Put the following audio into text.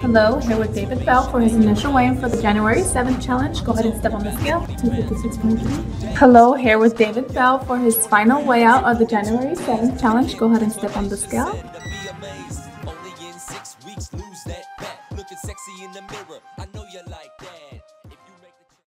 Hello, here with David Bal for his initial weigh-in for the January 7th challenge. Go ahead and step on the scale. 256.3. Hello, here with David Bal for his final weigh-out of the January 7th challenge. Go ahead and step on the scale.